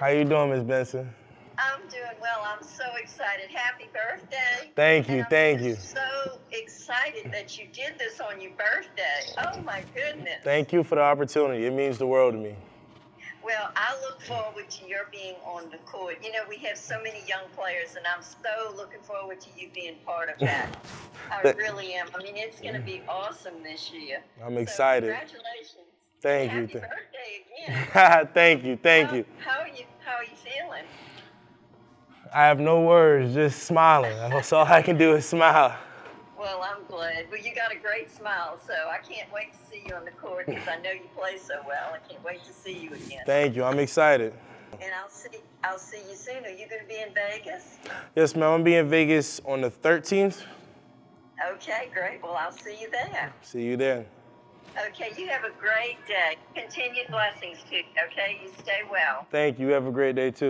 How you doing, Ms. Benson? I'm doing well. I'm so excited. Happy birthday. Thank you. Thank you. So excited that you did this on your birthday. Oh, my goodness. Thank you for the opportunity. It means the world to me. Well, I look forward to your being on the court. You know, we have so many young players, and I'm so looking forward to you being part of that. I really am. I mean, it's going to be awesome this year. I'm excited. Congratulations. Thank you. Happy birthday again. Thank you. How are you feeling? I have no words, just smiling. That's all I can do is smile. Well, I'm glad. Well, you got a great smile, so I can't wait to see you on the court because I know you play so well. I can't wait to see you again. Thank you. I'm excited. And I'll see you soon. Are you going to be in Vegas? Yes, ma'am. I'm going to be in Vegas on the 13th. Okay, great. Well, I'll see you there. See you then. Okay, you have a great day. Continued blessings to you, okay? You stay well. Thank you. Have a great day, too.